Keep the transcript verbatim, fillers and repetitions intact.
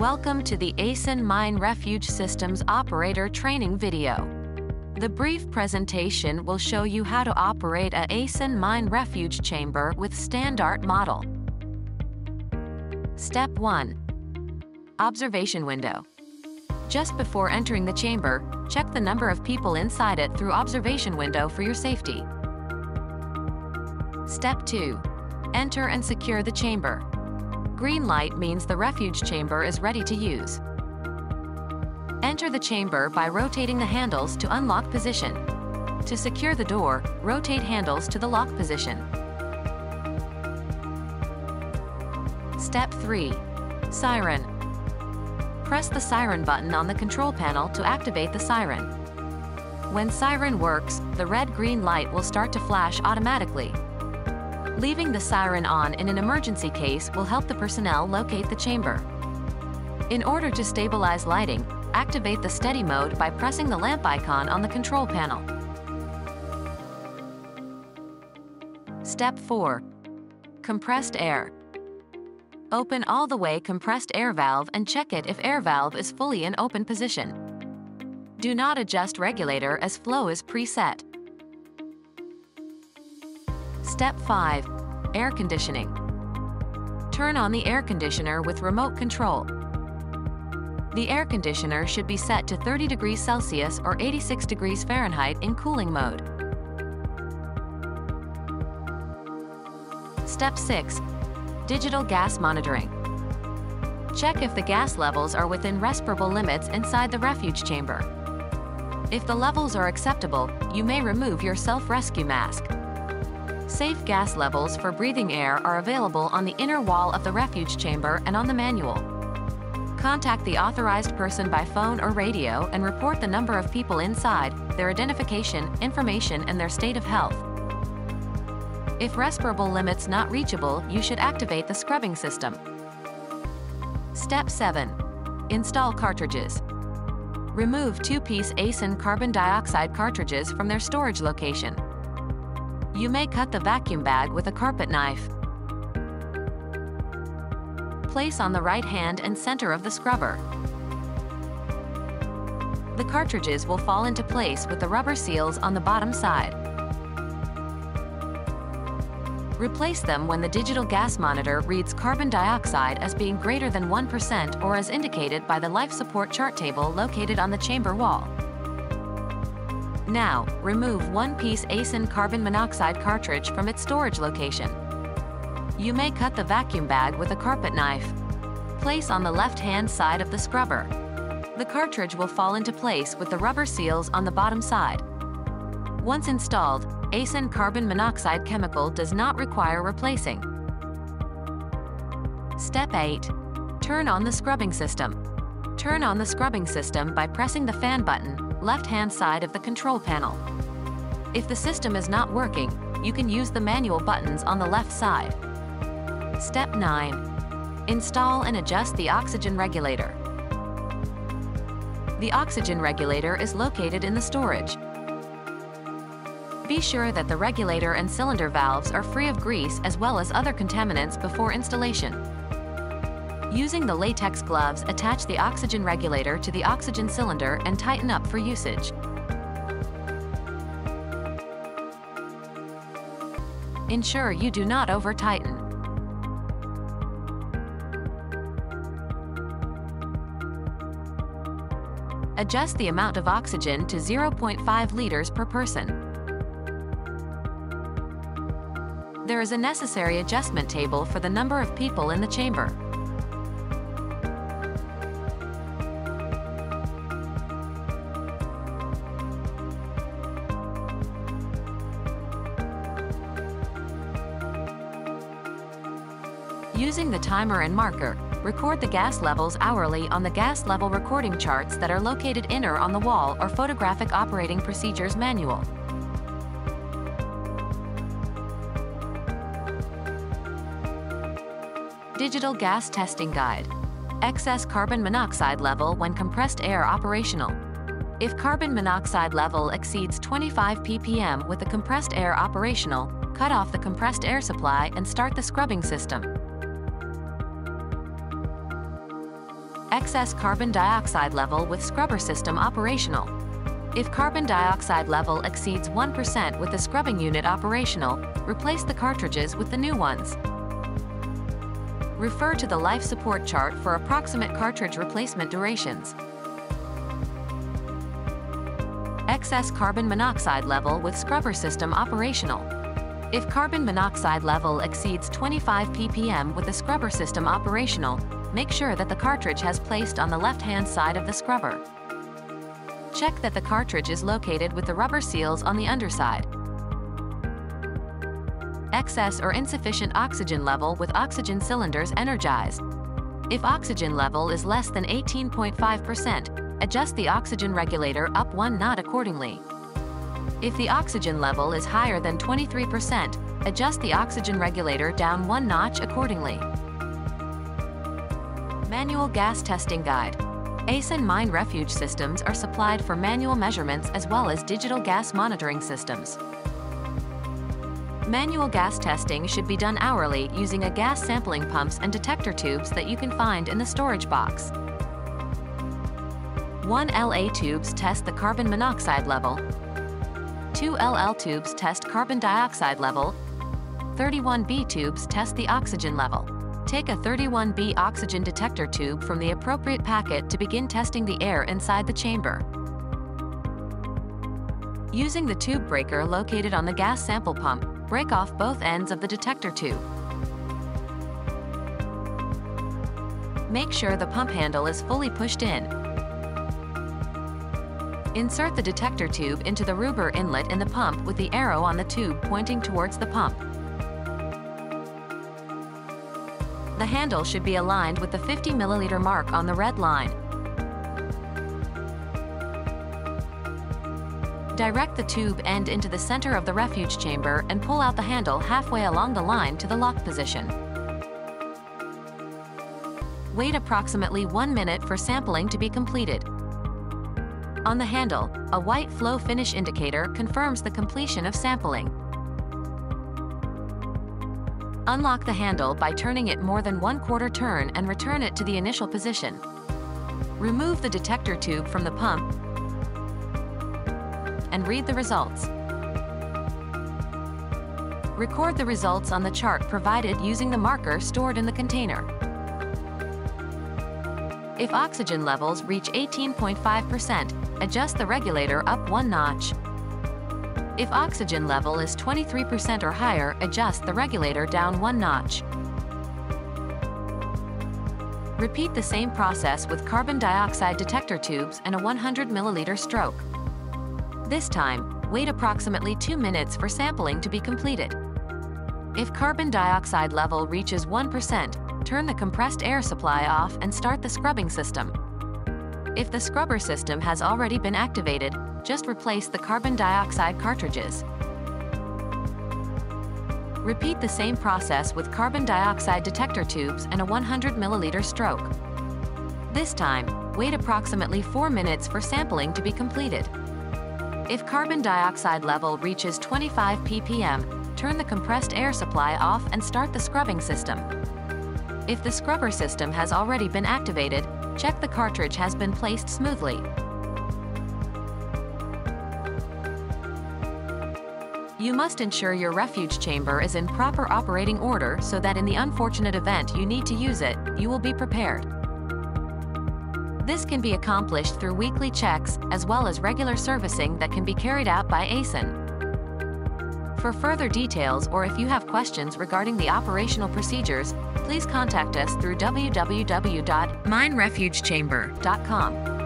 Welcome to the AYSAN Mine Refuge Systems Operator Training video. The brief presentation will show you how to operate a AYSAN mine refuge chamber with standard model. Step one. Observation window. Just before entering the chamber, check the number of people inside it through observation window for your safety. Step two. Enter and secure the chamber. Green light means the refuge chamber is ready to use. Enter the chamber by rotating the handles to unlock position. To secure the door, rotate handles to the lock position. Step three. Siren. Press the siren button on the control panel to activate the siren. When siren works, the red-green light will start to flash automatically. Leaving the siren on in an emergency case will help the personnel locate the chamber. In order to stabilize lighting, activate the steady mode by pressing the lamp icon on the control panel. Step four. Compressed air. Open all the way compressed air valve and check it if air valve is fully in open position. Do not adjust regulator as flow is preset. Step five. Air conditioning. Turn on the air conditioner with remote control. The air conditioner should be set to thirty degrees Celsius or eighty-six degrees Fahrenheit in cooling mode. Step six. Digital gas monitoring. Check if the gas levels are within respirable limits inside the refuge chamber. If the levels are acceptable, you may remove your self-rescue mask. Safe gas levels for breathing air are available on the inner wall of the refuge chamber and on the manual. Contact the authorized person by phone or radio and report the number of people inside, their identification, information, and their state of health. If respirable limits not reachable, you should activate the scrubbing system. Step seven. Install cartridges. Remove two-piece AYSAN carbon dioxide cartridges from their storage location. You may cut the vacuum bag with a carpet knife. Place on the right hand and center of the scrubber. The cartridges will fall into place with the rubber seals on the bottom side. Replace them when the digital gas monitor reads carbon dioxide as being greater than one percent or as indicated by the life support chart table located on the chamber wall. Now, remove one-piece AYSAN carbon monoxide cartridge from its storage location. You may cut the vacuum bag with a carpet knife. Place on the left-hand side of the scrubber. The cartridge will fall into place with the rubber seals on the bottom side. Once installed, AYSAN carbon monoxide chemical does not require replacing. Step eight. Turn on the scrubbing system. Turn on the scrubbing system by pressing the fan button, left-hand side of the control panel. If the system is not working, you can use the manual buttons on the left side. Step nine. Install and adjust the oxygen regulator. The oxygen regulator is located in the storage. Be sure that the regulator and cylinder valves are free of grease as well as other contaminants before installation. Using the latex gloves, attach the oxygen regulator to the oxygen cylinder and tighten up for usage. Ensure you do not over-tighten. Adjust the amount of oxygen to zero point five liters per person. There is a necessary adjustment table for the number of people in the chamber. Using the timer and marker, record the gas levels hourly on the gas level recording charts that are located inner on the wall or photographic operating procedures manual. Digital gas testing guide. Excess carbon monoxide level when compressed air operational. If carbon monoxide level exceeds twenty-five p p m with the compressed air operational, cut off the compressed air supply and start the scrubbing system. excess carbon dioxide level with scrubber system operational. If carbon dioxide level exceeds one percent with the scrubbing unit operational, replace the cartridges with the new ones. Refer to the life support chart for approximate cartridge replacement durations. Excess carbon monoxide level with scrubber system operational. If carbon monoxide level exceeds twenty-five p p m with the scrubber system operational, make sure that the cartridge has placed on the left-hand side of the scrubber. Check that the cartridge is located with the rubber seals on the underside. Excess or insufficient oxygen level with oxygen cylinders energized. If oxygen level is less than eighteen point five percent, adjust the oxygen regulator up one knot accordingly. If the oxygen level is higher than twenty-three percent, adjust the oxygen regulator down one notch accordingly. Manual Gas Testing Guide. AYSAN mine refuge systems are supplied for manual measurements as well as digital gas monitoring systems. Manual gas testing should be done hourly using a gas sampling pumps and detector tubes that you can find in the storage box. one L A tubes test the carbon monoxide level. two L L tubes test carbon dioxide level. thirty-one B tubes test the oxygen level. Take a thirty-one B oxygen detector tube from the appropriate packet to begin testing the air inside the chamber. Using the tube breaker located on the gas sample pump, break off both ends of the detector tube. Make sure the pump handle is fully pushed in. Insert the detector tube into the rubber inlet in the pump with the arrow on the tube pointing towards the pump. The handle should be aligned with the fifty milliliter mark on the red line. Direct the tube end into the center of the refuge chamber and pull out the handle halfway along the line to the lock position. Wait approximately one minute for sampling to be completed. On the handle, a white flow finish indicator confirms the completion of sampling. Unlock the handle by turning it more than one quarter turn and return it to the initial position. Remove the detector tube from the pump and read the results. Record the results on the chart provided using the marker stored in the container. If oxygen levels reach eighteen point five percent, adjust the regulator up one notch. If oxygen level is twenty-three percent or higher, adjust the regulator down one notch. Repeat the same process with carbon dioxide detector tubes and a one hundred milliliter stroke. This time, wait approximately two minutes for sampling to be completed. If carbon dioxide level reaches one percent, turn the compressed air supply off and start the scrubbing system. If the scrubber system has already been activated, just replace the carbon dioxide cartridges. Repeat the same process with carbon dioxide detector tubes and a one hundred milliliter stroke. This time, wait approximately four minutes for sampling to be completed. If carbon dioxide level reaches twenty-five p p m, turn the compressed air supply off and start the scrubbing system. If the scrubber system has already been activated, check the cartridge has been placed smoothly. You must ensure your refuge chamber is in proper operating order so that in the unfortunate event you need to use it, you will be prepared. This can be accomplished through weekly checks, as well as regular servicing that can be carried out by AYSAN. For further details or if you have questions regarding the operational procedures, please contact us through w w w dot mine refuge chamber dot com.